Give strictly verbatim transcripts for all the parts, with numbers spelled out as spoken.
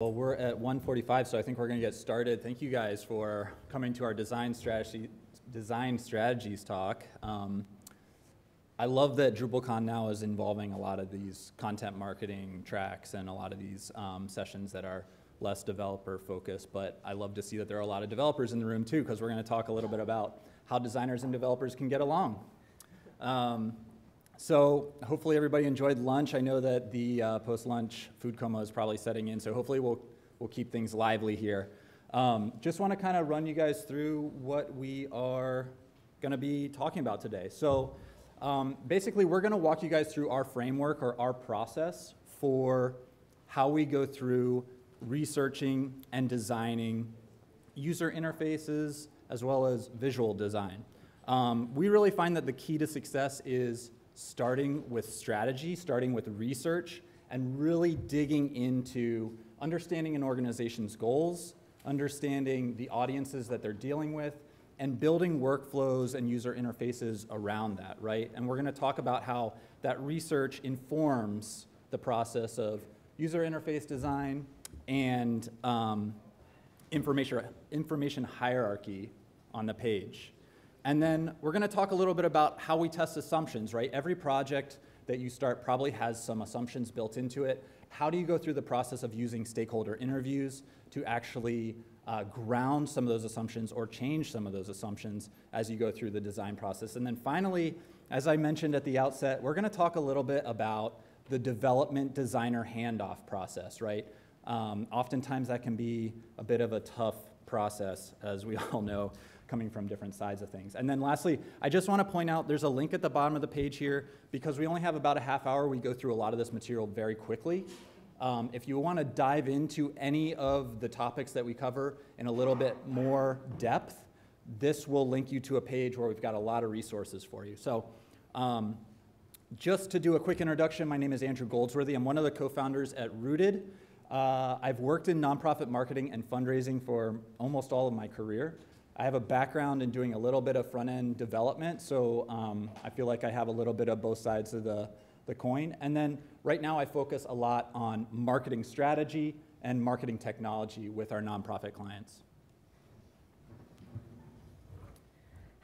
Well, we're at one forty-five, so I think we're going to get started. Thank you guys for coming to our design strategy, design strategies talk. Um, I love that DrupalCon now is involving a lot of these content marketing tracks and a lot of these um, sessions that are less developer focused, but I love to see that there are a lot of developers in the room too, because we're going to talk a little bit about how designers and developers can get along. Um, So hopefully everybody enjoyed lunch. I know that the uh, post-lunch food coma is probably setting in, so hopefully we'll, we'll keep things lively here. Um, just want to kind of run you guys through what we are going to be talking about today. So um, basically we're going to walk you guys through our framework or our process for how we go through researching and designing user interfaces as well as visual design. Um, we really find that the key to success is starting with strategy, starting with research, and really digging into understanding an organization's goals, understanding the audiences that they're dealing with, and building workflows and user interfaces around that, right? And we're going to talk about how that research informs the process of user interface design and um, information, information hierarchy on the page. And then we're going to talk a little bit about how we test assumptions, right? Every project that you start probably has some assumptions built into it. How do you go through the process of using stakeholder interviews to actually uh, ground some of those assumptions or change some of those assumptions as you go through the design process? And then finally, as I mentioned at the outset, we're going to talk a little bit about the development designer handoff process, right? Um, oftentimes that can be a bit of a tough process, as we all know, coming from different sides of things. And then lastly, I just want to point out there's a link at the bottom of the page here. Because we only have about a half hour, we go through a lot of this material very quickly. Um, if you want to dive into any of the topics that we cover in a little bit more depth, this will link you to a page where we've got a lot of resources for you. So um, just to do a quick introduction, my name is Andrew Goldsworthy. I'm one of the co-founders at Rooted. Uh, I've worked in nonprofit marketing and fundraising for almost all of my career. I have a background in doing a little bit of front-end development, so um, I feel like I have a little bit of both sides of the, the coin. And then right now I focus a lot on marketing strategy and marketing technology with our nonprofit clients.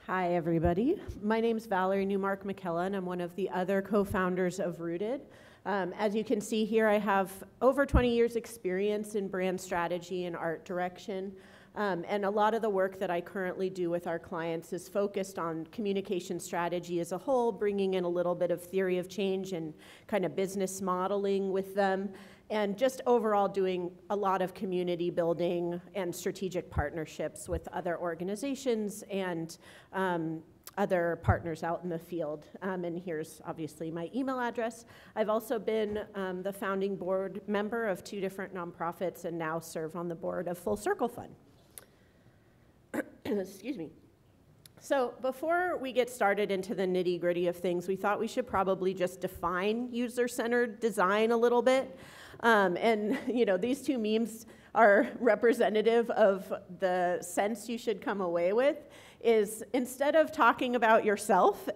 Hi, everybody. My name's Valerie Newmark McKellen. I'm one of the other co-founders of Rooted. Um, as you can see here, I have over twenty years experience in brand strategy and art direction. Um, and a lot of the work that I currently do with our clients is focused on communication strategy as a whole, bringing in a little bit of theory of change and kind of business modeling with them, and just overall doing a lot of community building and strategic partnerships with other organizations and um, other partners out in the field. Um, and here's obviously my email address. I've also been um, the founding board member of two different nonprofits and now serve on the board of Full Circle Fund. Excuse me. So before we get started into the nitty-gritty of things, we thought we should probably just define user-centered design a little bit. Um, and you know, these two memes are representative of the sense you should come away with. Is instead of talking about yourself,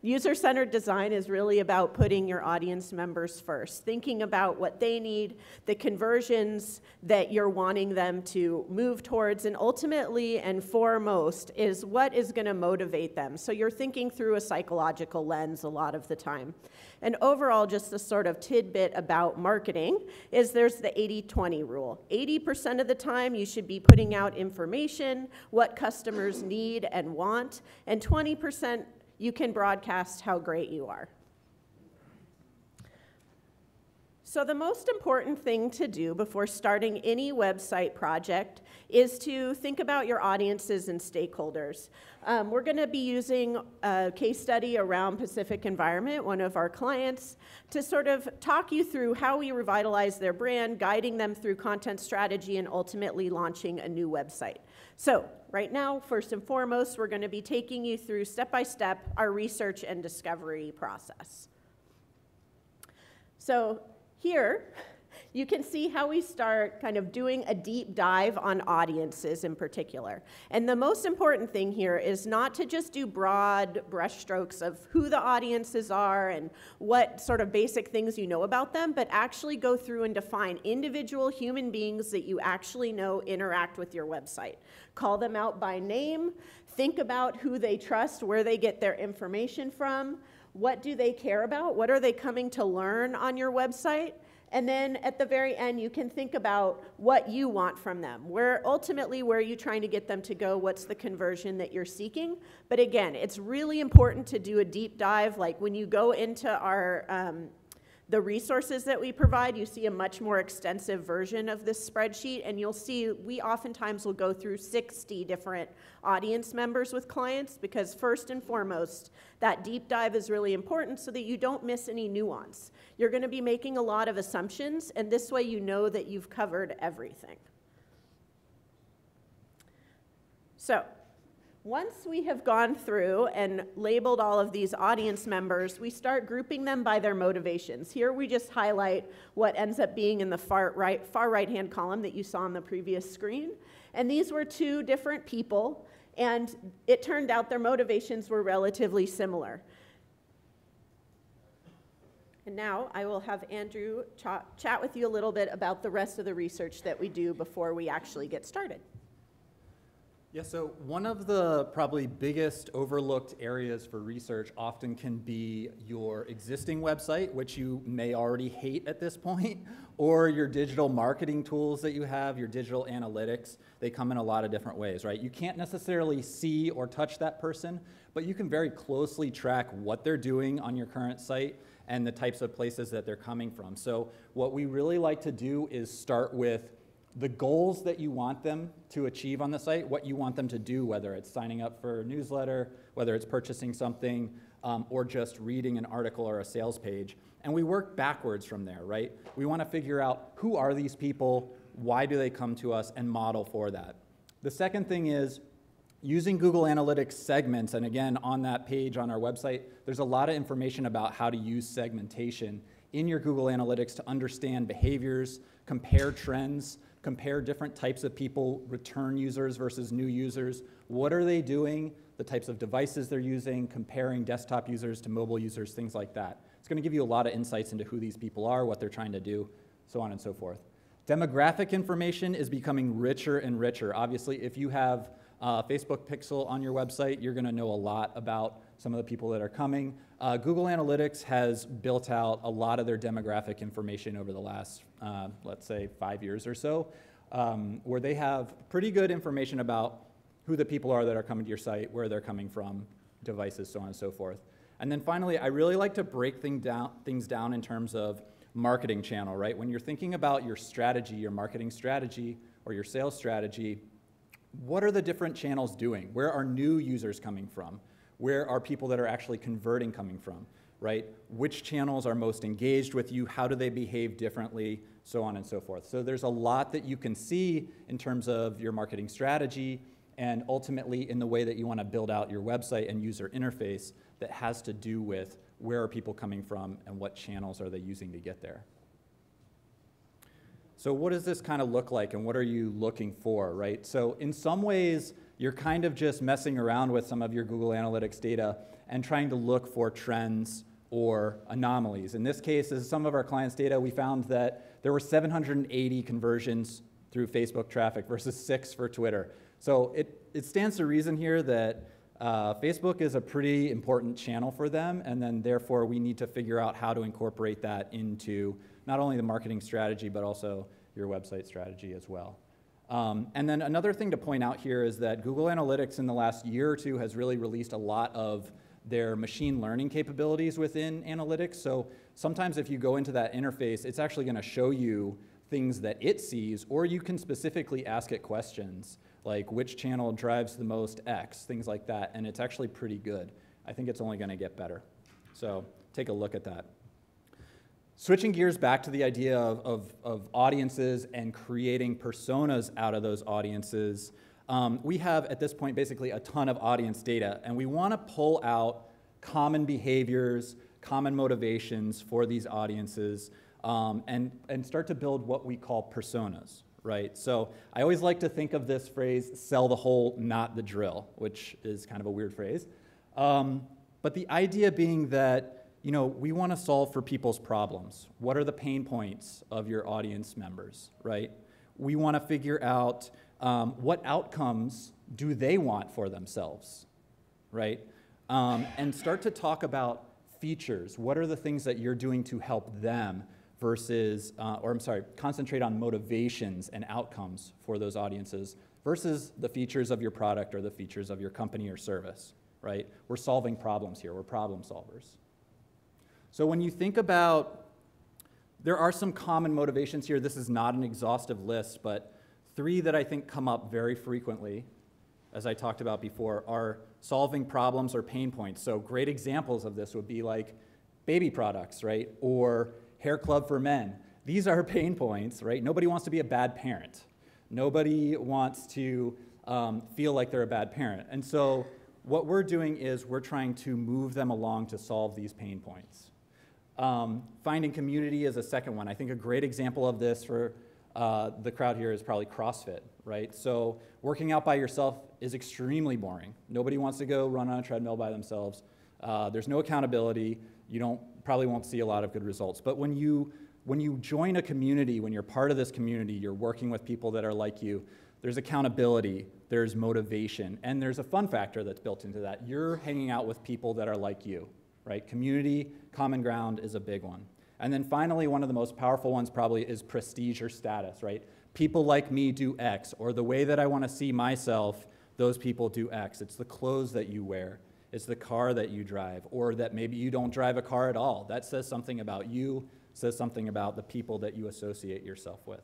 user-centered design is really about putting your audience members first, thinking about what they need, the conversions that you're wanting them to move towards, and ultimately and foremost is what is going to motivate them. So you're thinking through a psychological lens a lot of the time. And overall, just the sort of tidbit about marketing is there's the eighty twenty rule. eighty percent of the time, you should be putting out information, what customers need and want, and twenty percent you can broadcast how great you are. So the most important thing to do before starting any website project is to think about your audiences and stakeholders. Um, we're going to be using a case study around Pacific Environment, one of our clients, to sort of talk you through how we revitalize their brand, guiding them through content strategy, and ultimately launching a new website. So right now, first and foremost, we're going to be taking you through step-by-step our research and discovery process. So here you can see how we start kind of doing a deep dive on audiences in particular. And the most important thing here is not to just do broad brushstrokes of who the audiences are and what sort of basic things you know about them, but actually go through and define individual human beings that you actually know interact with your website. Call them out by name, think about who they trust, where they get their information from, what do they care about, what are they coming to learn on your website, and then at the very end, you can think about what you want from them. Where ultimately, where are you trying to get them to go? What's the conversion that you're seeking? But again, it's really important to do a deep dive. Like when you go into our um, the resources that we provide, you see a much more extensive version of this spreadsheet, and you'll see we oftentimes will go through sixty different audience members with clients, because first and foremost, that deep dive is really important so that you don't miss any nuance. You're going to be making a lot of assumptions, and this way you know that you've covered everything. So, once we have gone through and labeled all of these audience members, we start grouping them by their motivations. Here we just highlight what ends up being in the far right, far right-hand column that you saw on the previous screen. And these were two different people, and it turned out their motivations were relatively similar. And now I will have Andrew ch- chat with you a little bit about the rest of the research that we do before we actually get started. Yeah, so one of the probably biggest overlooked areas for research often can be your existing website, which you may already hate at this point, or your digital marketing tools that you have, your digital analytics. They come in a lot of different ways, right? You can't necessarily see or touch that person, but you can very closely track what they're doing on your current site and the types of places that they're coming from. So what we really like to do is start with the goals that you want them to achieve on the site, what you want them to do, whether it's signing up for a newsletter, whether it's purchasing something, um, or just reading an article or a sales page. And we work backwards from there, right? We want to figure out who are these people, why do they come to us, and model for that. The second thing is using Google Analytics segments, and again, on that page on our website, there's a lot of information about how to use segmentation in your Google Analytics to understand behaviors, compare trends, compare different types of people, return users versus new users. What are they doing? The types of devices they're using, comparing desktop users to mobile users, things like that. It's going to give you a lot of insights into who these people are, what they're trying to do, so on and so forth. Demographic information is becoming richer and richer. Obviously, if you have a Facebook pixel on your website, you're going to know a lot about some of the people that are coming. Uh, Google Analytics has built out a lot of their demographic information over the last, uh, let's say, five years or so, um, where they have pretty good information about who the people are that are coming to your site, where they're coming from, devices, so on and so forth. And then finally, I really like to break thing down, things down in terms of marketing channel, right? When you're thinking about your strategy, your marketing strategy, or your sales strategy, what are the different channels doing? Where are new users coming from? Where are people that are actually converting coming from, right? Which channels are most engaged with you? How do they behave differently? So on and so forth. So there's a lot that you can see in terms of your marketing strategy and ultimately in the way that you want to build out your website and user interface that has to do with where are people coming from and what channels are they using to get there. So what does this kind of look like and what are you looking for, right? So in some ways, you're kind of just messing around with some of your Google Analytics data and trying to look for trends or anomalies. In this case, as some of our clients' data, we found that there were seven hundred eighty conversions through Facebook traffic versus six for Twitter. So it, it stands to reason here that uh, Facebook is a pretty important channel for them, and then therefore we need to figure out how to incorporate that into not only the marketing strategy, but also your website strategy as well. Um, and then another thing to point out here is that Google Analytics in the last year or two has really released a lot of their machine learning capabilities within analytics. So sometimes if you go into that interface, it's actually going to show you things that it sees, or you can specifically ask it questions, like which channel drives the most X, things like that, and it's actually pretty good. I think it's only going to get better. So take a look at that. Switching gears back to the idea of, of, of audiences and creating personas out of those audiences, um, we have at this point basically a ton of audience data, and we want to pull out common behaviors, common motivations for these audiences, um, and, and start to build what we call personas, right? So I always like to think of this phrase, sell the whole, not the drill, which is kind of a weird phrase. Um, but the idea being that, you know, we want to solve for people's problems. What are the pain points of your audience members, right? We want to figure out um, what outcomes do they want for themselves, right? Um, and start to talk about features. What are the things that you're doing to help them versus, uh, or I'm sorry, concentrate on motivations and outcomes for those audiences versus the features of your product or the features of your company or service, right? We're solving problems here. We're problem solvers. So when you think about, there are some common motivations here. This is not an exhaustive list, but three that I think come up very frequently, as I talked about before, are solving problems or pain points. So great examples of this would be like baby products, right? Or hair club for men. These are pain points, right? Nobody wants to be a bad parent. Nobody wants to um, feel like they're a bad parent. And so what we're doing is we're trying to move them along to solve these pain points. Um, finding community is a second one. I think a great example of this for uh, the crowd here is probably CrossFit, right? So working out by yourself is extremely boring. Nobody wants to go run on a treadmill by themselves. Uh, there's no accountability. You don't, probably won't see a lot of good results. But when you, when you join a community, when you're part of this community, you're working with people that are like you, there's accountability, there's motivation, and there's a fun factor that's built into that. You're hanging out with people that are like you, right? Community, common ground is a big one. And then finally, one of the most powerful ones probably is prestige or status, right? People like me do X, or the way that I want to see myself, those people do X. It's the clothes that you wear. It's the car that you drive, or that maybe you don't drive a car at all. That says something about you, says something about the people that you associate yourself with.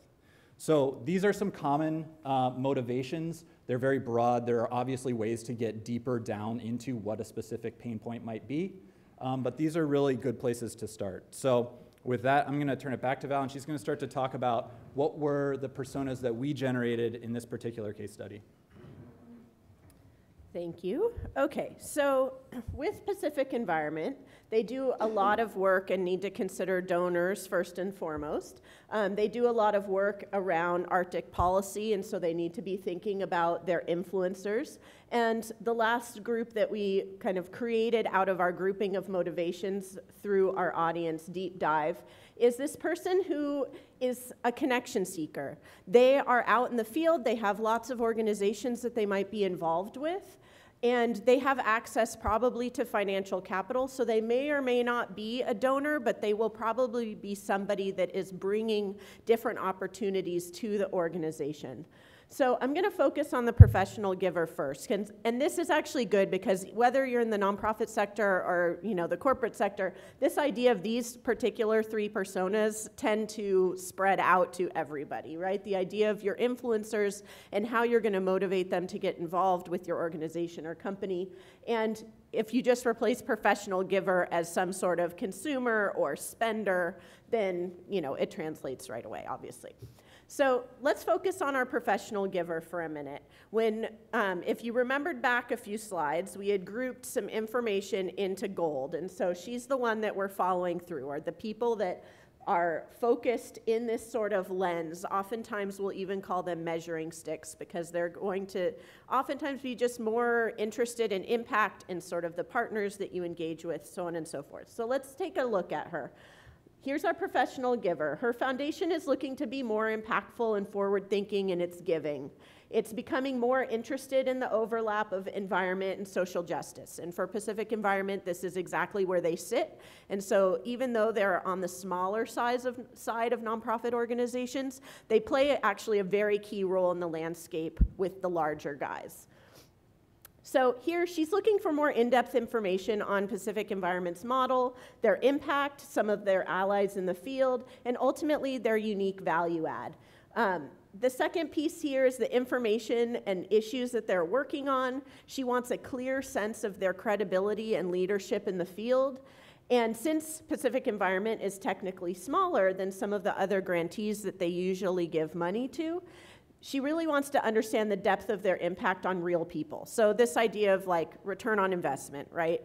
So these are some common uh, motivations. They're very broad. There are obviously ways to get deeper down into what a specific pain point might be, um, but these are really good places to start. So with that, I'm going to turn it back to Val, and she's going to start to talk about what were the personas that we generated in this particular case study. Thank you. Okay, so with Pacific Environment, they do a lot of work and need to consider donors first and foremost. Um, they do a lot of work around Arctic policy, and so they need to be thinking about their influencers. And the last group that we kind of created out of our grouping of motivations through our audience deep dive is this person who is a connection seeker. They are out in the field, they have lots of organizations that they might be involved with, and they have access probably to financial capital, so they may or may not be a donor, but they will probably be somebody that is bringing different opportunities to the organization. So I'm gonna focus on the professional giver first. And, and this is actually good because whether you're in the nonprofit sector or you know the corporate sector, this idea of these particular three personas tend to spread out to everybody, right? The idea of your influencers and how you're gonna motivate them to get involved with your organization or company. And if you just replace professional giver as some sort of consumer or spender, then you know it translates right away, obviously. So let's focus on our professional giver for a minute. When, um, if you remembered back a few slides, we had grouped some information into gold, and so she's the one that we're following through, or the people that are focused in this sort of lens. Oftentimes we'll even call them measuring sticks because they're going to oftentimes be just more interested in impact and sort of the partners that you engage with, so on and so forth. So let's take a look at her. Here's our professional giver. Her foundation is looking to be more impactful and forward-thinking in its giving. It's becoming more interested in the overlap of environment and social justice. And for Pacific Environment, this is exactly where they sit. And so even though they're on the smaller size of, side of nonprofit organizations, they play actually a very key role in the landscape with the larger guys. So here, she's looking for more in-depth information on Pacific Environment's model, their impact, some of their allies in the field, and ultimately their unique value add. Um, the second piece here is the information and issues that they're working on. She wants a clear sense of their credibility and leadership in the field. And since Pacific Environment is technically smaller than some of the other grantees that they usually give money to, she really wants to understand the depth of their impact on real people. So this idea of like return on investment, right?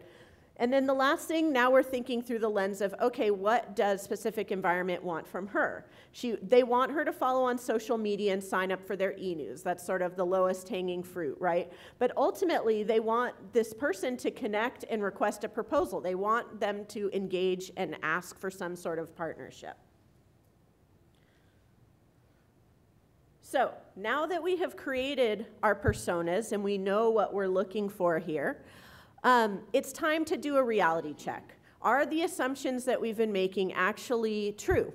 And then the last thing, now we're thinking through the lens of, okay, what does Pacific Environment want from her? She, they want her to follow on social media and sign up for their e-news. That's sort of the lowest hanging fruit, right? But ultimately, they want this person to connect and request a proposal. They want them to engage and ask for some sort of partnership. So now that we have created our personas and we know what we're looking for here, um, it's time to do a reality check. Are the assumptions that we've been making actually true?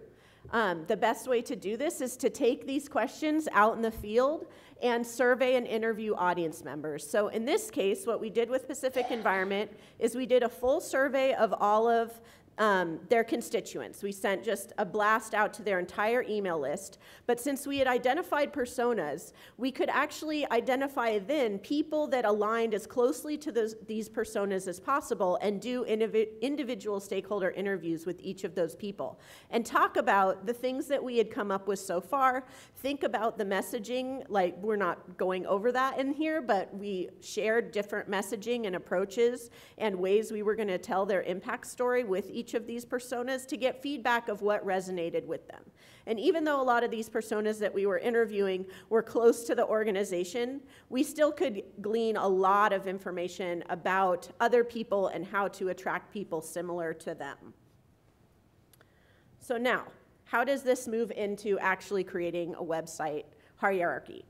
Um, the best way to do this is to take these questions out in the field and survey and interview audience members. So in this case, what we did with Pacific Environment is we did a full survey of all of Um, their constituents. We sent just a blast out to their entire email list. But since we had identified personas, we could actually identify then people that aligned as closely to those, these personas as possible and do individual stakeholder interviews with each of those people and talk about the things that we had come up with so far. Think about the messaging, like we're not going over that in here, but we shared different messaging and approaches and ways we were going to tell their impact story with each of these personas to get feedback of what resonated with them. And even though a lot of these personas that we were interviewing were close to the organization, we still could glean a lot of information about other people and how to attract people similar to them. So now, how does this move into actually creating a website hierarchy?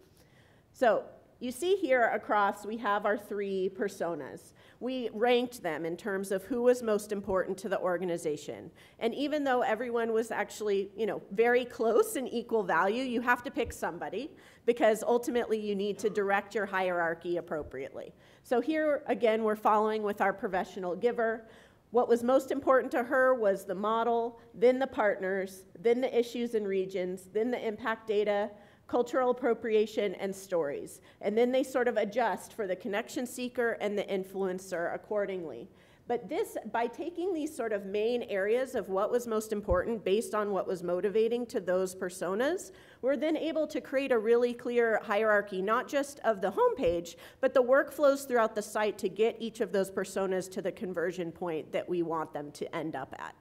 So you see here across, we have our three personas. We ranked them in terms of who was most important to the organization. And even though everyone was actually, you know, very close and equal value, you have to pick somebody because ultimately you need to direct your hierarchy appropriately. So here, again, we're following with our professional giver. What was most important to her was the model, then the partners, then the issues and regions, then the impact data, cultural appropriation, and stories. And then they sort of adjust for the connection seeker and the influencer accordingly. But this, by taking these sort of main areas of what was most important based on what was motivating to those personas, we're then able to create a really clear hierarchy, not just of the homepage, but the workflows throughout the site to get each of those personas to the conversion point that we want them to end up at.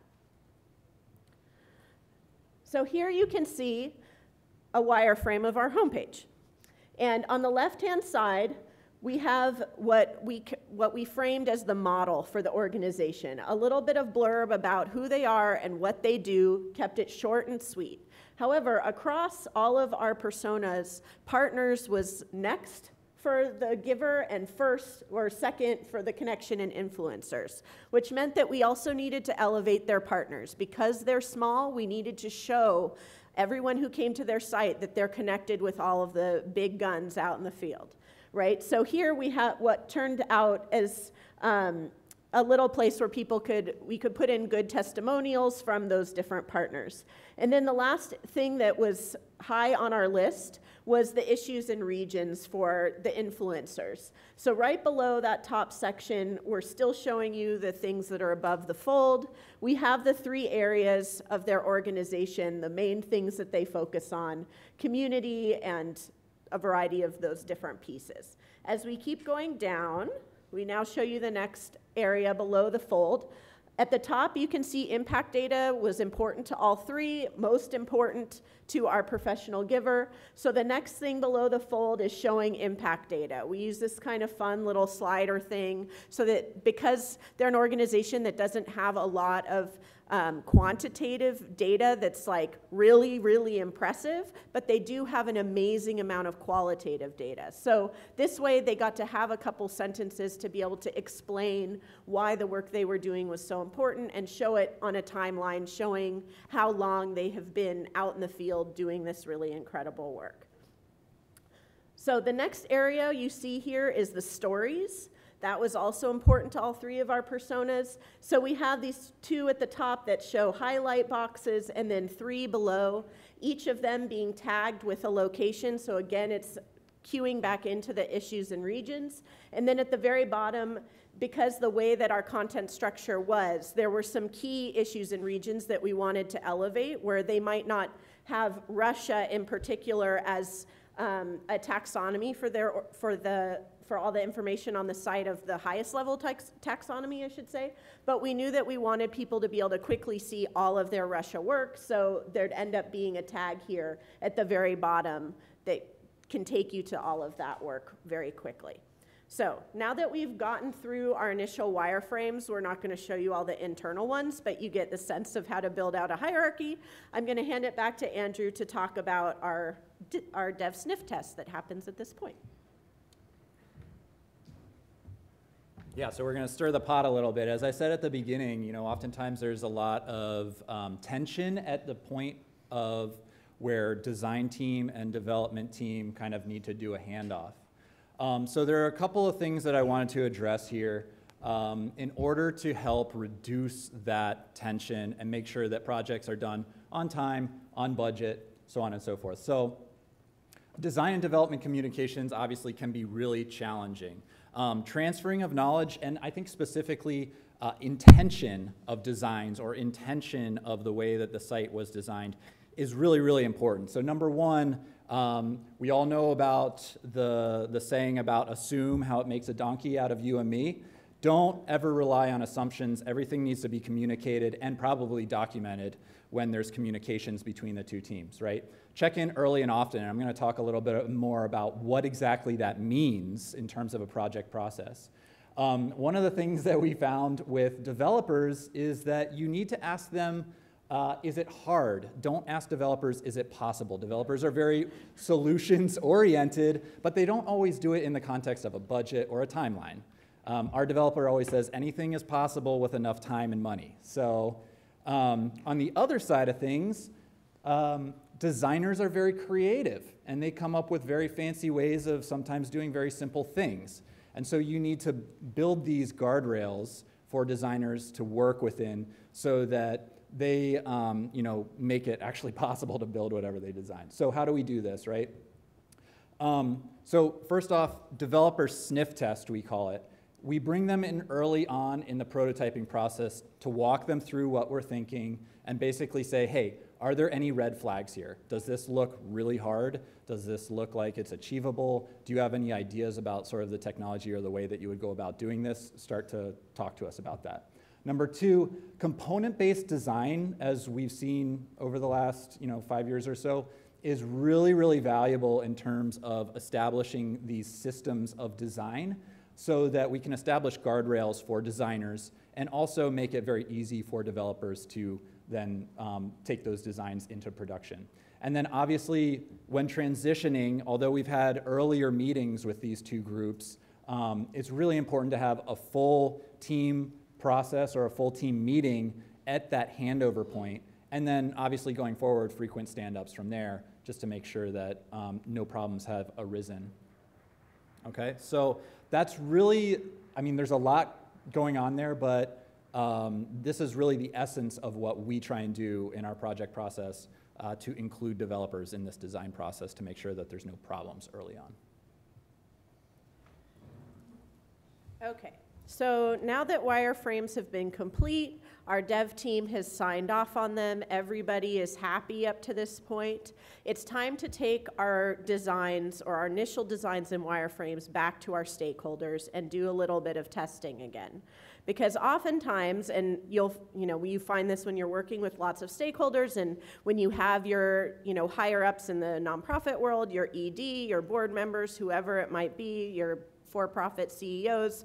So here you can see a wireframe of our homepage. And on the left-hand side, we have what we, what we framed as the model for the organization. A little bit of blurb about who they are and what they do, kept it short and sweet. However, across all of our personas, partners was next for the giver and first or second for the connection and influencers, which meant that we also needed to elevate their partners. Because they're small, we needed to show everyone who came to their site that they're connected with all of the big guns out in the field, right? So here we have what turned out as um, a little place where people could, we could put in good testimonials from those different partners. And then the last thing that was high on our list was the issues and regions for the influencers. So right below that top section, we're still showing you the things that are above the fold. We have the three areas of their organization, the main things that they focus on, community and a variety of those different pieces. As we keep going down, we now show you the next area below the fold. At the top, you can see impact data was important to all three, most important to our professional giver. So the next thing below the fold is showing impact data. We use this kind of fun little slider thing so that because they're an organization that doesn't have a lot of um, quantitative data that's like really, really impressive, but they do have an amazing amount of qualitative data. So this way they got to have a couple sentences to be able to explain why the work they were doing was so important and show it on a timeline showing how long they have been out in the field doing this really incredible work. So the next area you see here is the stories. That was also important to all three of our personas. So we have these two at the top that show highlight boxes and then three below, each of them being tagged with a location. So again, it's queuing back into the issues and regions. And then at the very bottom, because the way that our content structure was, there were some key issues and regions that we wanted to elevate where they might not have Russia in particular as um, a taxonomy for their for the for all the information on the site of the highest level tax, taxonomy, I should say. But we knew that we wanted people to be able to quickly see all of their Russia work, so there'd end up being a tag here at the very bottom that can take you to all of that work very quickly. So now that we've gotten through our initial wireframes, we're not going to show you all the internal ones, but you get the sense of how to build out a hierarchy. I'm going to hand it back to Andrew to talk about our, our dev sniff test that happens at this point. Yeah, so we're going to stir the pot a little bit. As I said at the beginning, you know, oftentimes there's a lot of um, tension at the point of where design team and development team kind of need to do a handoff. Um, so there are a couple of things that I wanted to address here um, in order to help reduce that tension and make sure that projects are done on time, on budget, so on and so forth. So design and development communications obviously can be really challenging. Um, transferring of knowledge, and I think specifically uh, intention of designs or intention of the way that the site was designed is really, really important. So number one, Um, we all know about the, the saying about assume, how it makes a donkey out of you and me. Don't ever rely on assumptions. Everything needs to be communicated and probably documented when there's communications between the two teams, right? Check in early and often, and I'm going to talk a little bit more about what exactly that means in terms of a project process. Um, one of the things that we found with developers is that you need to ask them, Uh, is it hard? Don't ask developers, is it possible? Developers are very solutions-oriented, but they don't always do it in the context of a budget or a timeline. Um, our developer always says anything is possible with enough time and money. So um, on the other side of things, um, designers are very creative, and they come up with very fancy ways of sometimes doing very simple things. And so you need to build these guardrails for designers to work within so that they um, you know, make it actually possible to build whatever they design. So how do we do this, right? Um, so first off, developer sniff test, we call it. We bring them in early on in the prototyping process to walk them through what we're thinking and basically say, hey, are there any red flags here? Does this look really hard? Does this look like it's achievable? Do you have any ideas about sort of the technology or the way that you would go about doing this? Start to talk to us about that. Number two, component-based design, as we've seen over the last you know, five years or so, is really, really valuable in terms of establishing these systems of design so that we can establish guardrails for designers and also make it very easy for developers to then um, take those designs into production. And then obviously, when transitioning, although we've had earlier meetings with these two groups, um, it's really important to have a full team process or a full team meeting at that handover point, and then obviously going forward, frequent stand-ups from there just to make sure that um, no problems have arisen. Okay, so that's really, I mean, there's a lot going on there, but um, this is really the essence of what we try and do in our project process uh, to include developers in this design process to make sure that there's no problems early on. Okay. So now that wireframes have been complete, our dev team has signed off on them. Everybody is happy up to this point. It's time to take our designs or our initial designs and wireframes back to our stakeholders and do a little bit of testing again. Because oftentimes, and you'll, you know, you find this when you're working with lots of stakeholders and when you have your, you know, higher ups in the nonprofit world, your E D, your board members, whoever it might be, your for-profit C E Os,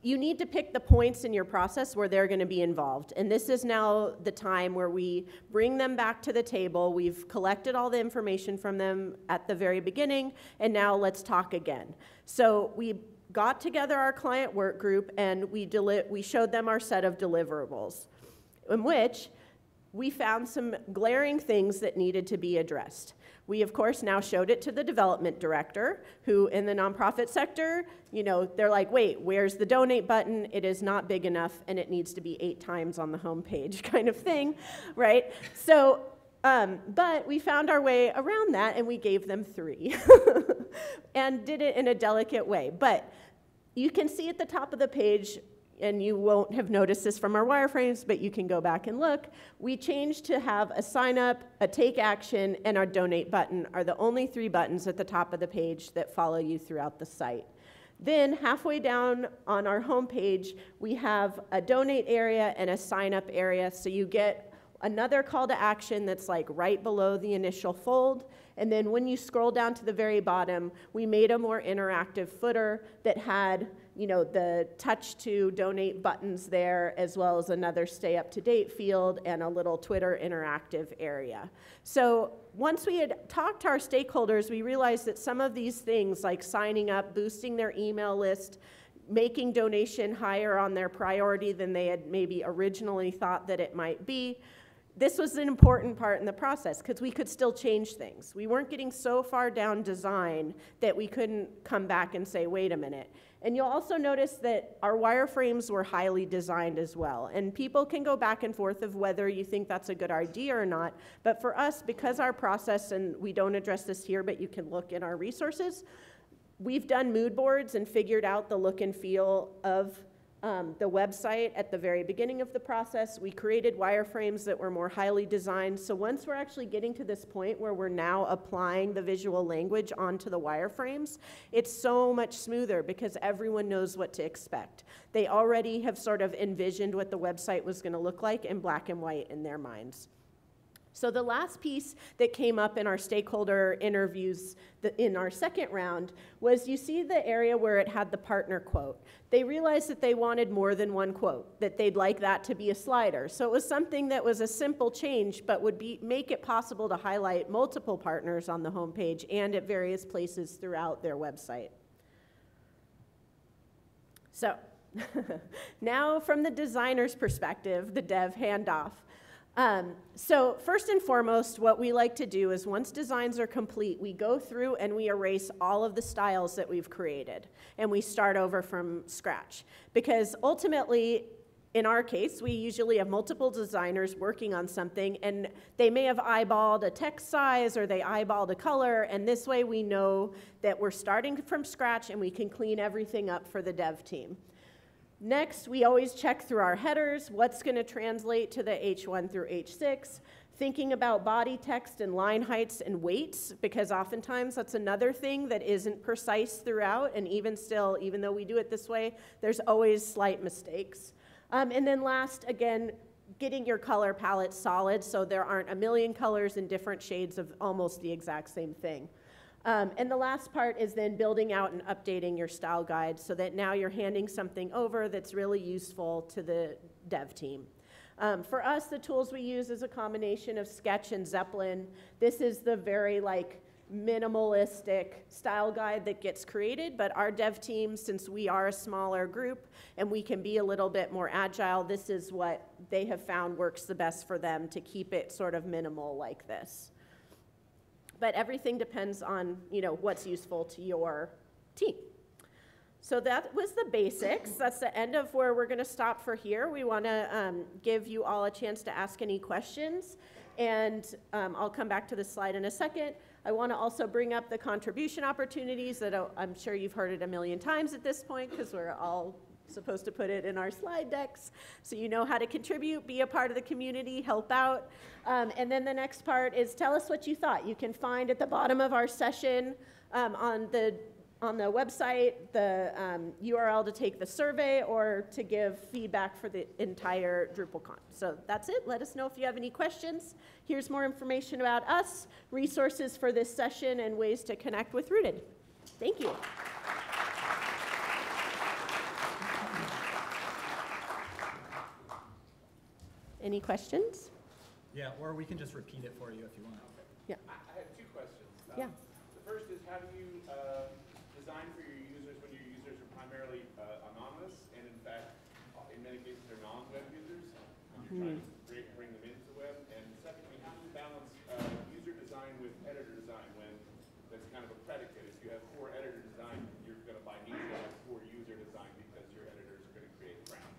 you need to pick the points in your process where they're going to be involved. And this is now the time where we bring them back to the table. We've collected all the information from them at the very beginning, and now let's talk again. So we got together our client work group, and we, deli we showed them our set of deliverables, in which we found some glaring things that needed to be addressed. We, of course, now showed it to the development director, who in the nonprofit sector, you know, they're like, wait, where's the donate button? It is not big enough, and it needs to be eight times on the homepage kind of thing, right? So, um, but we found our way around that, and we gave them three and did it in a delicate way. But you can see at the top of the page, and you won't have noticed this from our wireframes, but you can go back and look, we changed to have a sign up, a take action, and our donate button are the only three buttons at the top of the page that follow you throughout the site. Then halfway down on our homepage, we have a donate area and a sign up area, so you get another call to action that's like right below the initial fold. And then when you scroll down to the very bottom, we made a more interactive footer that had, you know, the touch to donate buttons there, as well as another stay up to date field and a little Twitter interactive area. So once we had talked to our stakeholders, we realized that some of these things like signing up, boosting their email list, making donation higher on their priority than they had maybe originally thought that it might be, this was an important part in the process because we could still change things. We weren't getting so far down design that we couldn't come back and say, wait a minute. And you'll also notice that our wireframes were highly designed as well. And people can go back and forth of whether you think that's a good idea or not. But for us, because our process, and we don't address this here, but you can look in our resources, we've done mood boards and figured out the look and feel of Um, the website at the very beginning of the process. We created wireframes that were more highly designed. So once we're actually getting to this point where we're now applying the visual language onto the wireframes, it's so much smoother because everyone knows what to expect. They already have sort of envisioned what the website was going to look like in black and white in their minds. So the last piece that came up in our stakeholder interviews the, in our second round was you see the area where it had the partner quote. They realized that they wanted more than one quote, that they'd like that to be a slider. So it was something that was a simple change but would be, make it possible to highlight multiple partners on the homepage and at various places throughout their website. So now from the designer's perspective, the dev handoff. Um, so first and foremost, what we like to do is once designs are complete, we go through and we erase all of the styles that we've created, and we start over from scratch. Because ultimately, in our case, we usually have multiple designers working on something, and they may have eyeballed a text size or they eyeballed a color, and this way we know that we're starting from scratch and we can clean everything up for the dev team. Next, we always check through our headers, what's going to translate to the H one through H six, thinking about body text and line heights and weights, because oftentimes that's another thing that isn't precise throughout, and even still, even though we do it this way, there's always slight mistakes. Um, and then last, again, getting your color palette solid so there aren't a million colors and different shades of almost the exact same thing. Um, and the last part is then building out and updating your style guide so that now you're handing something over that's really useful to the dev team. Um, for us, the tools we use is a combination of Sketch and Zeppelin. This is the very like minimalistic style guide that gets created, but our dev team, since we are a smaller group and we can be a little bit more agile, this is what they have found works the best for them to keep it sort of minimal like this. But everything depends on, you know, what's useful to your team. So that was the basics. That's the end of where we're going to stop for here. We want to um, give you all a chance to ask any questions. And um, I'll come back to this slide in a second. I want to also bring up the contribution opportunities that I'm sure you've heard it a million times at this point because we're all supposed to put it in our slide decks, so you know how to contribute, be a part of the community, help out. Um, and then the next part is tell us what you thought. You can find at the bottom of our session um, on the on the website the um, U R L to take the survey or to give feedback for the entire DrupalCon. So that's it. Let us know if you have any questions. Here's more information about us, resources for this session, and ways to connect with Rooted. Thank you. Any questions? Yeah, or we can just repeat it for you if you want. Yeah. I have two questions. Um, yeah. The first is how do you uh, design for your users when your users are primarily uh, anonymous and in fact, in many cases, they're non-web users. You're mm-hmm. trying to bring them into the web. And secondly, how do you balance uh, user design with editor design when that's kind of a predicate? If you have core editor design, you're going to by nature have core user design because your editors are going to create brown.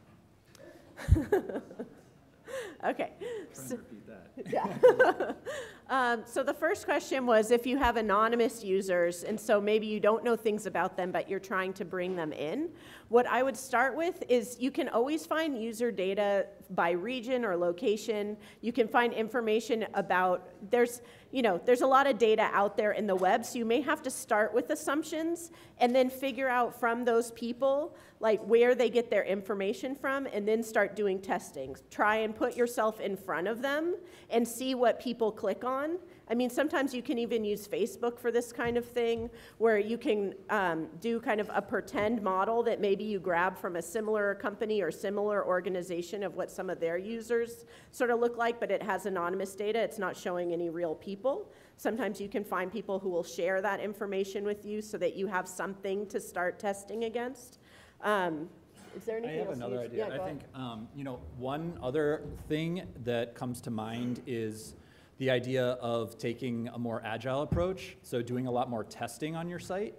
Okay. I'm trying to repeat that. Yeah. Um, so the first question was if you have anonymous users, and so maybe you don't know things about them, but you're trying to bring them in. What I would start with is you can always find user data by region or location. You can find information about, there's, you know, there's a lot of data out there in the web, so you may have to start with assumptions and then figure out from those people, like where they get their information from, and then start doing testing. Try and put yourself in front of them and see what people click on. I mean, sometimes you can even use Facebook for this kind of thing, where you can um, do kind of a pretend model that maybe you grab from a similar company or similar organization of what some of their users sort of look like, but it has anonymous data. It's not showing any real people. Sometimes you can find people who will share that information with you so that you have something to start testing against. Um, Is there anything I have else another idea. Yeah, I think, um, you know, one other thing that comes to mind is the idea of taking a more agile approach, so doing a lot more testing on your site,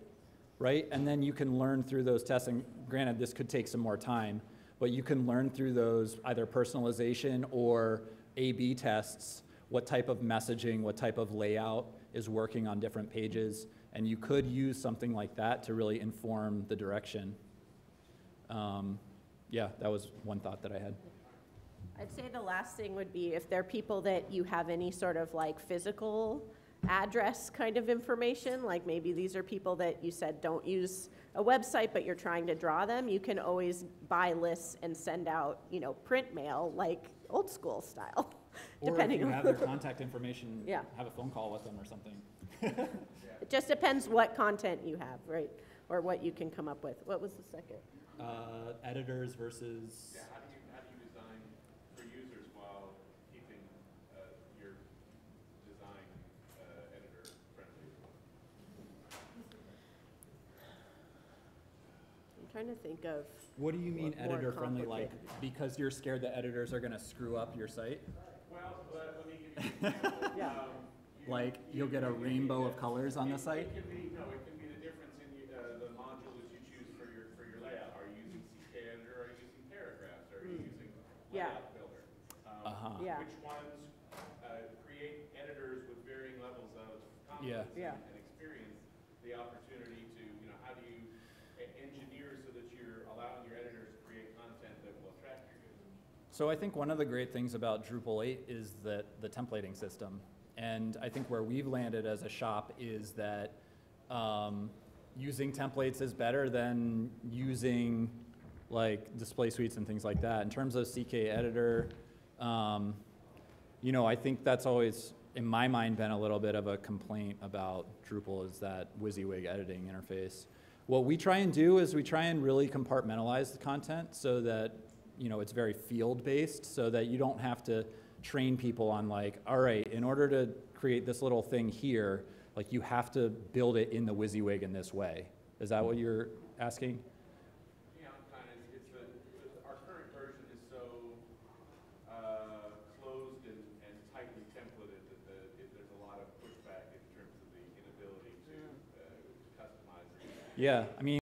right? And then you can learn through those tests, and granted this could take some more time, but you can learn through those either personalization or A B tests, what type of messaging, what type of layout is working on different pages, and you could use something like that to really inform the direction. Um, yeah, that was one thought that I had. I'd say the last thing would be if there are people that you have any sort of like physical address kind of information, like maybe these are people that you said don't use a website but you're trying to draw them, you can always buy lists and send out, you know, print mail, like old school style. Or depending if you have their contact information, yeah. Have a phone call with them or something. It just depends what content you have, right? Or what you can come up with. What was the second? Uh, editors versus... Yeah, how do you to think of what do you mean editor friendly, like because you're scared that editors are going to screw up your site? Well, let me give you an example. Yeah. um, you, like you'll get a rainbow of colors on the site. It could be, no, it could be the difference in you, uh, the modules you choose for your for your layout. Are you using C K Editor? Are you using paragraphs? Are you using layout yeah. builder? Um, uh-huh. yeah. Which ones uh, create editors with varying levels of confidence yeah. and, and experience? The opportunity to you know how do you engineer so that you're allowing your editors to create content that will attract your users. So I think one of the great things about Drupal eight is that the templating system. And I think where we've landed as a shop is that um, using templates is better than using like display suites and things like that. In terms of C K Editor, um, you know, I think that's always, in my mind, been a little bit of a complaint about Drupal is that WYSIWYG editing interface. What we try and do is we try and really compartmentalize the content so that, you know, it's very field-based so that you don't have to train people on like, all right, in order to create this little thing here, like you have to build it in the WYSIWYG in this way. Is that what you're asking? Yeah, kind of. It's a, our current version is so uh, closed and, and tightly templated that the, it, there's a lot of pushback in terms of the inability to, uh, to customize it. Yeah, I mean.